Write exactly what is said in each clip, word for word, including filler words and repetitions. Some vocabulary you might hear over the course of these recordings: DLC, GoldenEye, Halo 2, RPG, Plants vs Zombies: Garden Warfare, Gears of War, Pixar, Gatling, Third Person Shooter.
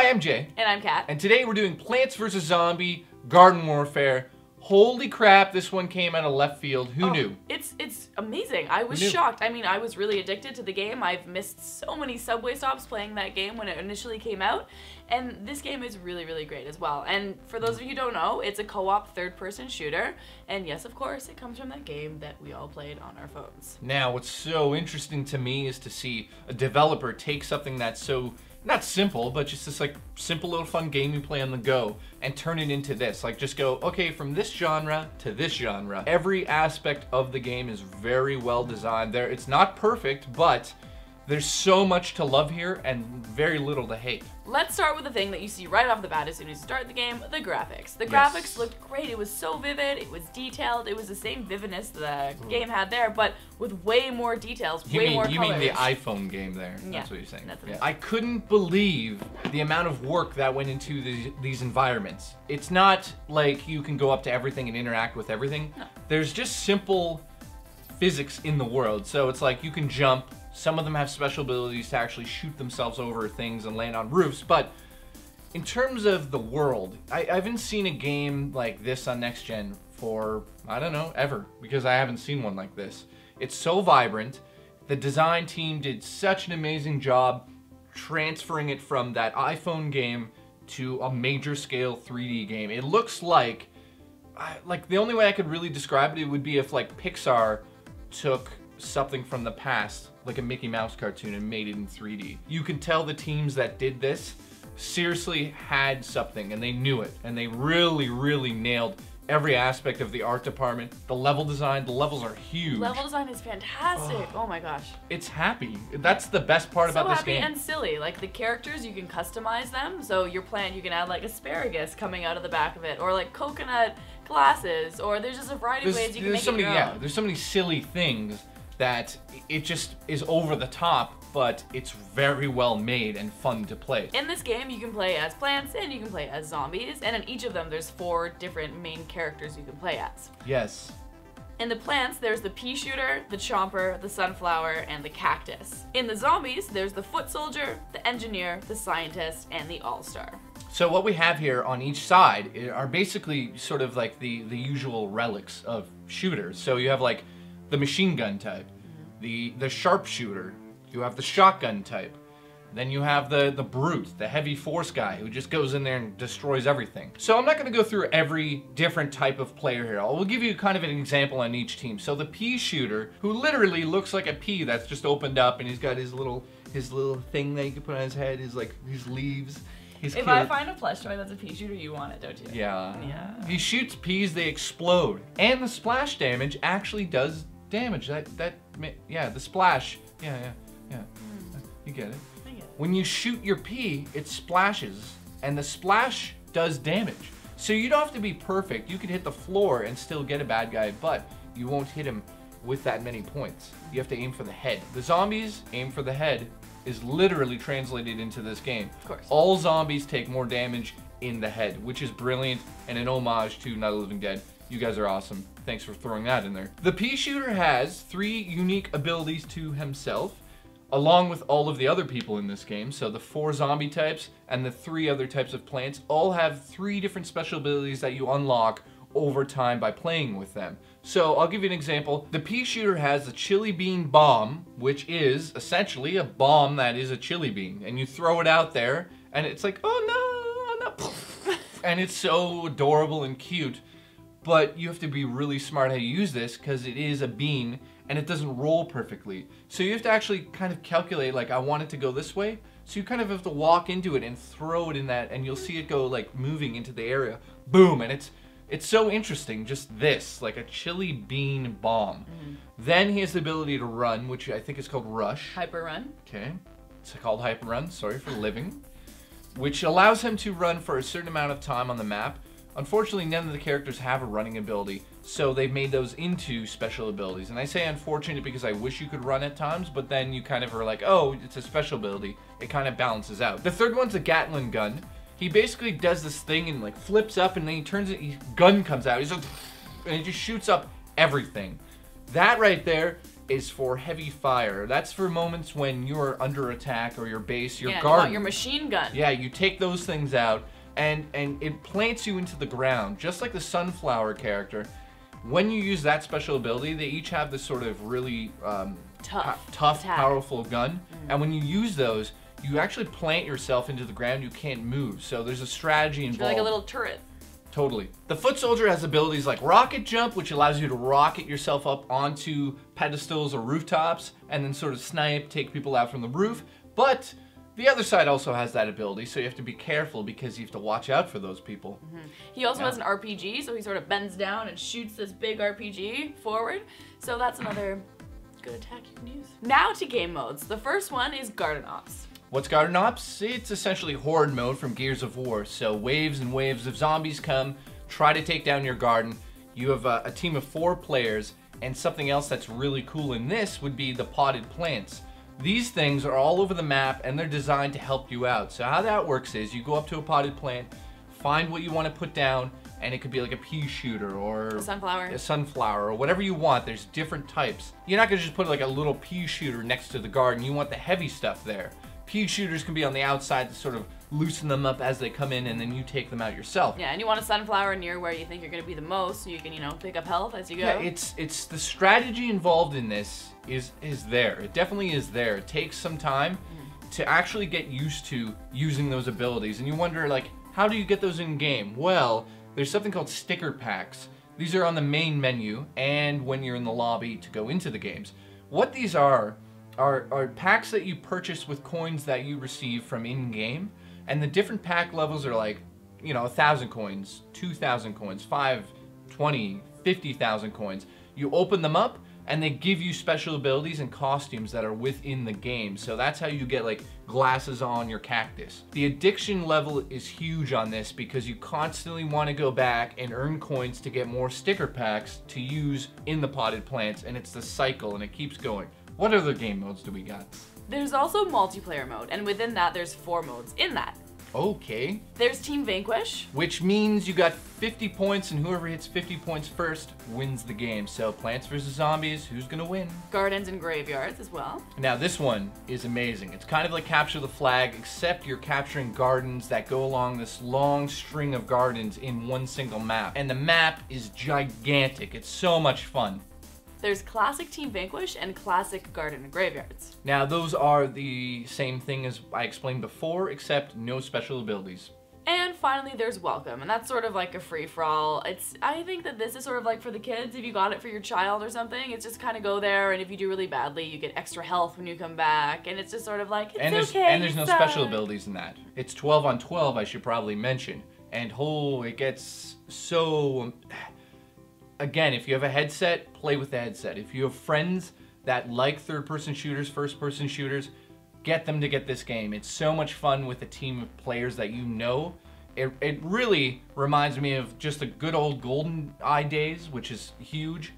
Hi, I'm Jay. And I'm Kat. And today we're doing Plants versus. Zombie Garden Warfare. Holy crap, this one came out of left field. Who oh, knew? It's it's amazing. I was shocked. I mean, I was really addicted to the game. I've missed so many subway stops playing that game when it initially came out. And this game is really, really great as well. And for those of you who don't know, it's a co-op third-person shooter. And yes, of course, it comes from that game that we all played on our phones. Now, what's so interesting to me is to see a developer take something that's so... not simple, but just this like simple little fun game you play on the go and turn it into this. Like just go, okay, from this genre to this genre. Every aspect of the game is very well designed there. It's not perfect, but there's so much to love here and very little to hate. Let's start with the thing that you see right off the bat as soon as you start the game, the graphics. The graphics yes. looked great. It was so vivid, it was detailed, it was the same vividness the Ooh. game had there, but with way more details, you way mean, more you colors. You mean the iPhone game there, yeah. that's what you're saying. Yeah. I couldn't believe the amount of work that went into the, these environments. It's not like you can go up to everything and interact with everything. No. There's just simple physics in the world, so it's like you can jump. Some of them have special abilities to actually shoot themselves over things and land on roofs, but in terms of the world, I, I haven't seen a game like this on Next Gen for, I don't know, ever, because I haven't seen one like this. It's so vibrant. The design team did such an amazing job transferring it from that iPhone game to a major scale three D game. It looks like, like the only way I could really describe it, it would be if like Pixar took something from the past, like a Mickey Mouse cartoon, and made it in three D. You can tell the teams that did this seriously had something and they knew it, and they really, really nailed every aspect of the art department, the level design. The levels are huge. Level design is fantastic. Oh, oh my gosh. It's happy. That's the best part so about this game. So happy and silly. Like the characters, you can customize them. So your plant, you can add like asparagus coming out of the back of it, or like coconut glasses, or there's just a variety there's, of ways you can make so many, it your own. Yeah, there's so many silly things that it just is over the top, but it's very well made and fun to play. In this game, you can play as plants and you can play as zombies, and in each of them, there's four different main characters you can play as. Yes. In the plants, there's the pea shooter, the chomper, the sunflower, and the cactus. In the zombies, there's the foot soldier, the engineer, the scientist, and the all-star. So what we have here on each side are basically sort of like the, the usual relics of shooters. So you have like the machine gun type, the the sharpshooter, you have the shotgun type, then you have the, the brute, the heavy force guy who just goes in there and destroys everything. So I'm not gonna go through every different type of player here. I will give you kind of an example on each team. So the pea shooter, who literally looks like a pea that's just opened up, and he's got his little his little thing that you can put on his head, his like his leaves. He's if cute. I find a plush toy that's a pea shooter, you want it, don't you? Yeah. Yeah. He shoots peas, they explode. And the splash damage actually does damage that that yeah the splash yeah yeah yeah mm. you get it. I get it. When you shoot your pea, it splashes, and the splash does damage, so you don't have to be perfect. You can hit the floor and still get a bad guy, but you won't hit him with that many points. You have to aim for the head. The zombies, aim for the head is literally translated into this game. Of course, all zombies take more damage in the head, which is brilliant and an homage to Night of the Living Dead. You guys are awesome. Thanks for throwing that in there. The pea shooter has three unique abilities to himself, along with all of the other people in this game. So the four zombie types and the three other types of plants all have three different special abilities that you unlock over time by playing with them. So I'll give you an example. The pea shooter has a chili bean bomb, which is essentially a bomb that is a chili bean, and you throw it out there and it's like, oh no, oh, no. And it's so adorable and cute. But you have to be really smart how you use this, because it is a bean and it doesn't roll perfectly. So you have to actually kind of calculate, like, I want it to go this way. So you kind of have to walk into it and throw it in that, and you'll see it go like moving into the area. Boom, and it's it's so interesting, just this, like a chili bean bomb. Mm. Then he has the ability to run, which I think is called Rush. Hyper Run. Okay, it's called Hyper Run, sorry for living. Which allows him to run for a certain amount of time on the map. Unfortunately, none of the characters have a running ability, so they've made those into special abilities. And I say unfortunate because I wish you could run at times, but then you kind of are like, oh, it's a special ability. It kind of balances out. The third one's a Gatling gun. He basically does this thing and like flips up, and then he turns it, his gun comes out. He's like, and it just shoots up everything. That right there is for heavy fire. That's for moments when you're under attack or your base, your yeah, garden. You want your machine gun. Yeah, you take those things out, and, and it plants you into the ground, just like the sunflower character. When you use that special ability, they each have this sort of really um, tough, tough powerful gun. Mm. And when you use those, you actually plant yourself into the ground. You can't move. So there's a strategy involved. You're like a little turret. Totally. The foot soldier has abilities like rocket jump, which allows you to rocket yourself up onto pedestals or rooftops, and then sort of snipe, take people out from the roof. But the other side also has that ability, so you have to be careful because you have to watch out for those people. Mm-hmm. He also yeah. has an R P G, so he sort of bends down and shoots this big R P G forward. So that's another good attack you can use. Now to game modes. The first one is Garden Ops. What's Garden Ops? It's essentially horde mode from Gears of War. So waves and waves of zombies come, try to take down your garden. You have a, a team of four players, and something else that's really cool in this would be the potted plants. These things are all over the map and they're designed to help you out. So how that works is you go up to a potted plant, find what you want to put down, and it could be like a pea shooter or a sunflower. a sunflower or whatever you want. There's different types. You're not going to just put like a little pea shooter next to the garden. You want the heavy stuff there. Pea shooters can be on the outside to sort of loosen them up as they come in, and then you take them out yourself. Yeah, and you want a sunflower near where you think you're going to be the most, so you can, you know, pick up health as you go. Yeah, it's it's the strategy involved in this is is there. It definitely is there. It takes some time mm. to actually get used to using those abilities, and you wonder, like, how do you get those in game? Well, there's something called sticker packs. These are on the main menu and when you're in the lobby to go into the games. What these are Are, are packs that you purchase with coins that you receive from in-game, and the different pack levels are like, you know, one thousand coins, two thousand coins, five, twenty, fifty thousand coins. You open them up, and they give you special abilities and costumes that are within the game. So that's how you get, like, glasses on your cactus. The addiction level is huge on this because you constantly want to go back and earn coins to get more sticker packs to use in the potted plants, and it's the cycle, and it keeps going. What other game modes do we got? There's also multiplayer mode, and within that, there's four modes in that. Okay. There's Team Vanquish. Which means you got fifty points, and whoever hits fifty points first wins the game. So Plants versus. Zombies, who's gonna win? Gardens and Graveyards as well. Now this one is amazing. It's kind of like Capture the Flag, except you're capturing gardens that go along this long string of gardens in one single map. And the map is gigantic. It's so much fun. There's Classic Team Vanquish and Classic Garden and Graveyards. Now those are the same thing as I explained before, except no special abilities. And finally there's Welcome, and that's sort of like a free-for-all. It's, I think that this is sort of like for the kids, if you got it for your child or something. It's just kind of go there, and if you do really badly, you get extra health when you come back, and it's just sort of like, it's and there's, okay, And there's no suck. special abilities in that. It's twelve on twelve, I should probably mention. And oh, it gets so... Again, if you have a headset, play with the headset. If you have friends that like third-person shooters, first-person shooters, get them to get this game. It's so much fun with a team of players that you know. It, it really reminds me of just the good old GoldenEye days, which is huge,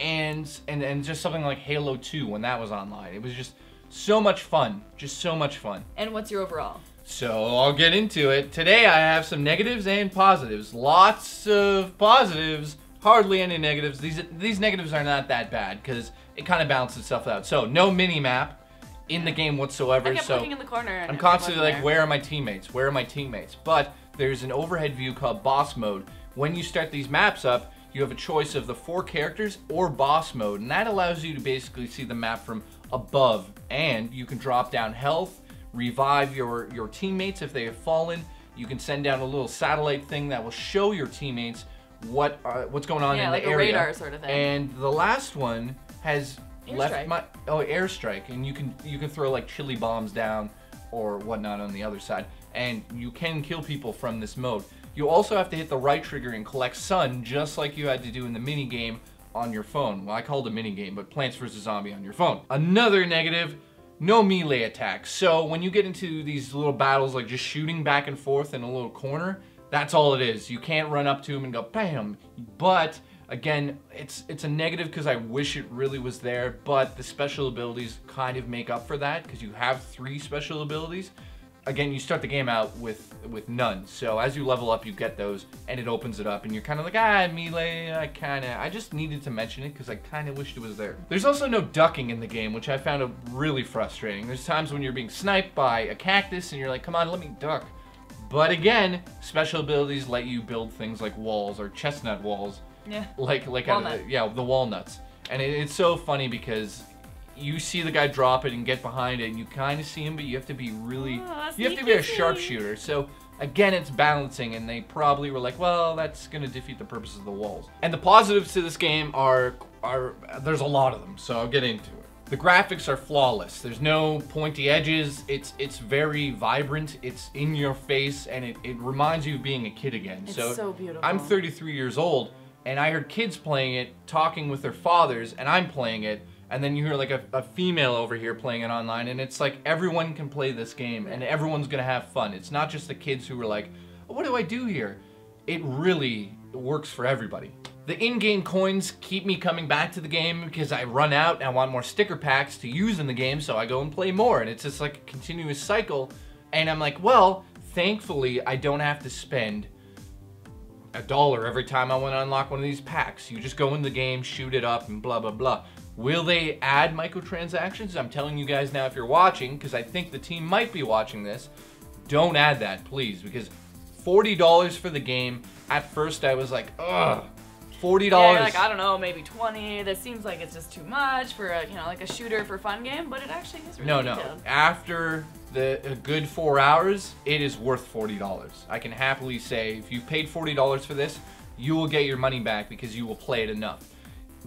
and, and, and just something like Halo two when that was online. It was just so much fun, just so much fun. And what's your overall? So I'll get into it. Today I have some negatives and positives. Lots of positives. Hardly any negatives. These these negatives are not that bad because it kind of balances itself out. So no mini map in the game whatsoever. I kept so looking in the corner. And I'm constantly like, there. where are my teammates? Where are my teammates? But there's an overhead view called boss mode. When you start these maps up, you have a choice of the four characters or boss mode, and that allows you to basically see the map from above. And you can drop down health, revive your your teammates if they have fallen. You can send down a little satellite thing that will show your teammates what uh, what's going on yeah, in like the area. Yeah, like a radar sort of thing. And the last one has airstrike. left my oh airstrike, and you can you can throw like chili bombs down or whatnot on the other side, and you can kill people from this mode. You also have to hit the right trigger and collect sun, just like you had to do in the mini game on your phone. Well, I called it a mini game, but Plants versus. Zombie on your phone. Another negative: no melee attacks. So when you get into these little battles, like just shooting back and forth in a little corner. That's all it is. You can't run up to him and go, bam. But, again, it's it's a negative because I wish it really was there, but the special abilities kind of make up for that because you have three special abilities. again, you start the game out with with none. So as you level up, you get those, and it opens it up, and you're kind of like, ah, melee, I kind of... I just needed to mention it because I kind of wished it was there. There's also no ducking in the game, which I found really frustrating. There's times when you're being sniped by a cactus, and you're like, come on, let me duck. But again, special abilities let you build things like walls or chestnut walls. Yeah. Like, like out of the, yeah, the walnuts. And it, it's so funny because... you see the guy drop it and get behind it, and you kind of see him, but you have to be really... Oh, you have to be a sharpshooter. So, again, it's balancing, and they probably were like, well, that's going to defeat the purpose of the walls. And the positives to this game are... are there's a lot of them, so I'll get into it. The graphics are flawless. There's no pointy edges. It's it's very vibrant. It's in your face, and it, it reminds you of being a kid again. It's so, so beautiful. I'm thirty-three years old, and I heard kids playing it, talking with their fathers, and I'm playing it. And then you hear like a, a female over here playing it online, and it's like everyone can play this game and everyone's gonna have fun. It's not just the kids who are like, oh, what do I do here? It really works for everybody. The in-game coins keep me coming back to the game because I run out and I want more sticker packs to use in the game, so I go and play more, and it's just like a continuous cycle. And I'm like, well, thankfully I don't have to spend a dollar every time I want to unlock one of these packs. You just go in the game, shoot it up, and blah, blah, blah. Will they add microtransactions? I'm telling you guys now, if you're watching, because I think the team might be watching this, don't add that, please, because forty dollars for the game, at first I was like, ugh, forty dollars. Yeah, you're like, I don't know, maybe twenty. That seems like it's just too much for a, you know, like a shooter for fun game, but it actually is really No, no. Detailed. After the a good four hours, it is worth forty dollars. I can happily say, if you paid forty dollars for this, you will get your money back because you will play it enough.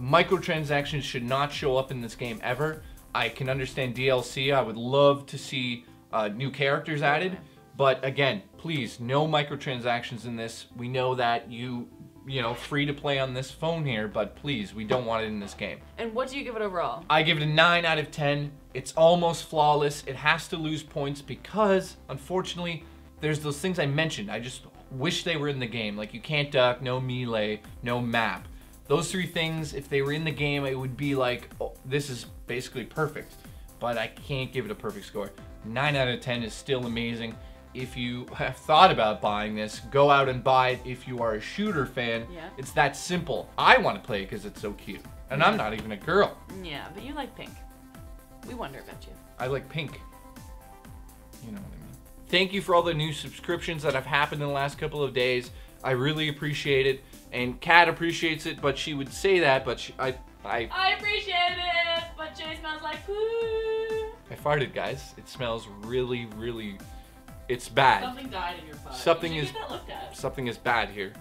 Microtransactions should not show up in this game ever. I can understand D L C. I would love to see uh, new characters added, but again, please, no microtransactions in this. We know that you, you know, free to play on this phone here, but please, we don't want it in this game. And what do you give it overall? I give it a nine out of ten. It's almost flawless. It has to lose points because, unfortunately, there's those things I mentioned. I just wish they were in the game. Like, you can't duck, no melee, no map. Those three things, if they were in the game, it would be like, oh, this is basically perfect, but I can't give it a perfect score. nine out of ten is still amazing. If you have thought about buying this, go out and buy it if you are a shooter fan. Yeah. It's that simple. I want to play it because it's so cute, and yeah. I'm not even a girl. Yeah, but you like pink. We wonder about you. I like pink. You know what I mean. Thank you for all the new subscriptions that have happened in the last couple of days. I really appreciate it. And Kat appreciates it, but she would say that, but she, I, I... I appreciate it, but Jay smells like poo. I farted, guys. It smells really, really... It's bad. Something died in your butt. Something you is... Get that looked at. Something is bad here.